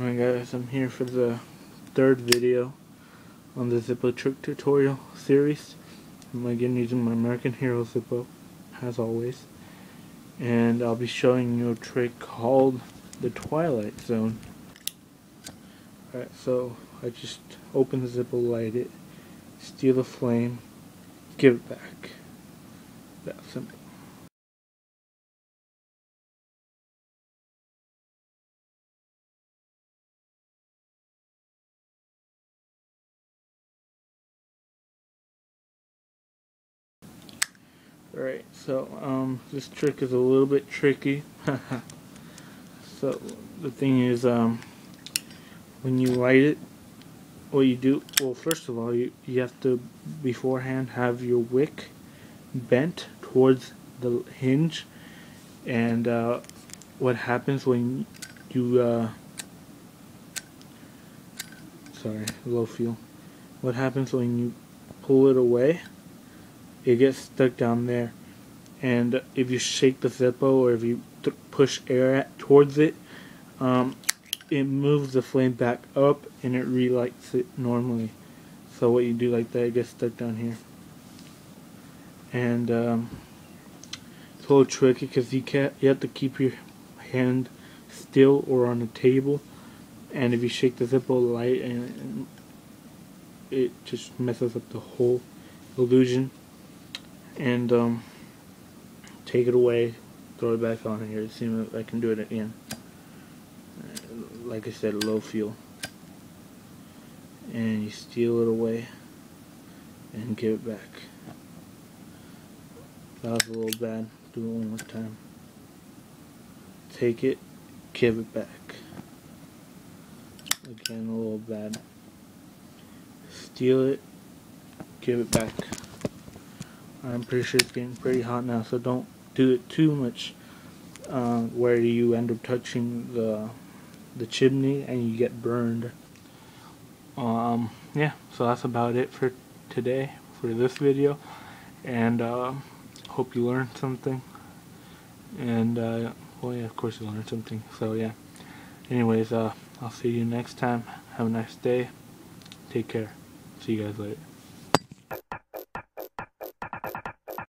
Alright guys, I'm here for the third video on the Zippo trick tutorial series. I'm again using my American Hero Zippo, as always. And I'll be showing you a trick called the Twilight Zone. Alright, so I just open the Zippo, light it, steal the flame, give it back. That simple. Alright, so this trick is a little bit tricky. So the thing is, when you light it, what you do, well, first of all, you have to beforehand have your wick bent towards the hinge, and what happens when you what happens when you pull it away, it gets stuck down there, and if you shake the Zippo or if you push air towards it, it moves the flame back up and it relights it normally. So what you do like that, it gets stuck down here. And it's a little tricky because you have to keep your hand still or on the table, and if you shake the Zippo light, and it just messes up the whole illusion. And take it away, throw it back on here, see if I can do it again. Like I said, low fuel. And you steal it away and give it back. That was a little bad. Do it one more time. Take it, give it back. Again, a little bad. Steal it, give it back. I'm pretty sure it's getting pretty hot now, so don't do it too much where you end up touching the chimney and you get burned. Yeah, so that's about it for today, for this video, and hope you learned something, and well, yeah, of course you learned something, so yeah. Anyways, I'll see you next time. Have a nice day. Take care. See you guys later.